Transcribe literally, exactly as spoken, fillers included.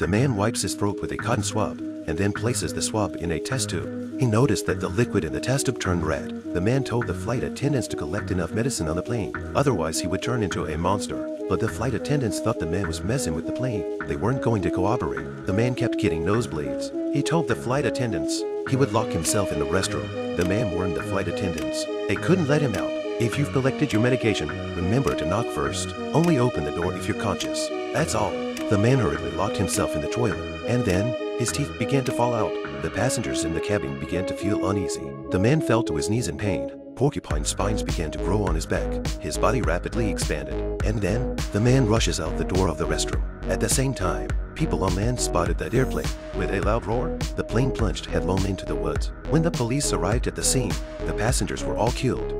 The man wipes his throat with a cotton swab and then places the swab in a test tube. He noticed that the liquid in the test tube turned red. The man told the flight attendants to collect enough medicine on the plane, otherwise he would turn into a monster. But the flight attendants thought the man was messing with the plane. They weren't going to cooperate. The man kept getting nosebleeds. He told the flight attendants he would lock himself in the restroom. The man warned the flight attendants they couldn't let him out. If you've collected your medication, remember to knock first. Only open the door if you're conscious. That's all. The man hurriedly locked himself in the toilet, and then his teeth began to fall out. The passengers in the cabin began to feel uneasy. The man fell to his knees in pain. Porcupine spines began to grow on his back. His body rapidly expanded. And then, the man rushes out the door of the restroom. At the same time, people on land spotted that airplane. With a loud roar, the plane plunged headlong into the woods. When the police arrived at the scene, the passengers were all killed.